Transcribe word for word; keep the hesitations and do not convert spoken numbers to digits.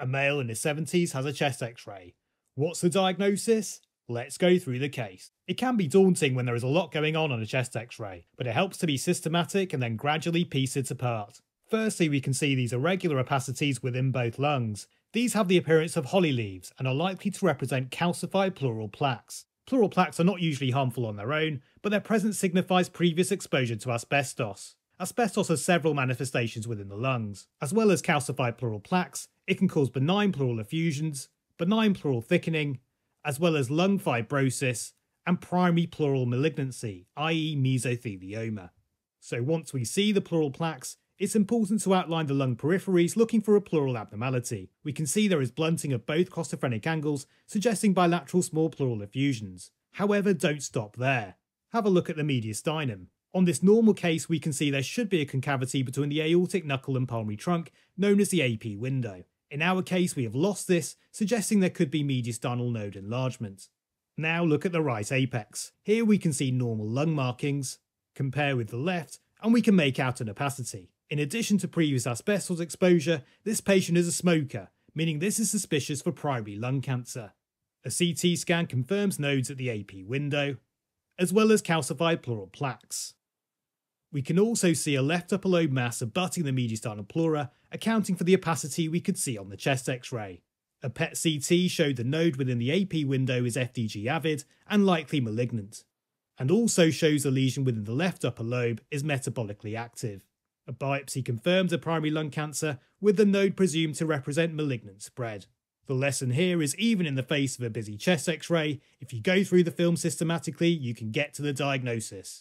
A male in his seventies has a chest x-ray. What's the diagnosis? Let's go through the case. It can be daunting when there is a lot going on on a chest x-ray, but it helps to be systematic and then gradually piece it apart. Firstly, we can see these irregular opacities within both lungs. These have the appearance of holly leaves and are likely to represent calcified pleural plaques. Pleural plaques are not usually harmful on their own, but their presence signifies previous exposure to asbestos. Asbestos has several manifestations within the lungs. As well as calcified pleural plaques, it can cause benign pleural effusions, benign pleural thickening, as well as lung fibrosis and primary pleural malignancy, that is mesothelioma. So once we see the pleural plaques, it's important to outline the lung peripheries looking for a pleural abnormality. We can see there is blunting of both costophrenic angles, suggesting bilateral small pleural effusions. However, don't stop there. Have a look at the mediastinum. On this normal case, we can see there should be a concavity between the aortic knuckle and pulmonary trunk, known as the A P window. In our case, we have lost this, suggesting there could be mediastinal node enlargement. Now look at the right apex. Here we can see normal lung markings, compare with the left, and we can make out an opacity. In addition to previous asbestos exposure, this patient is a smoker, meaning this is suspicious for primary lung cancer. A C T scan confirms nodes at the A P window, as well as calcified pleural plaques. We can also see a left upper lobe mass abutting the mediastinal pleura, accounting for the opacity we could see on the chest x-ray. A P E T C T showed the node within the A P window is F D G avid and likely malignant, and also shows a lesion within the left upper lobe is metabolically active. A biopsy confirms a primary lung cancer, with the node presumed to represent malignant spread. The lesson here is even in the face of a busy chest x-ray, if you go through the film systematically, you can get to the diagnosis.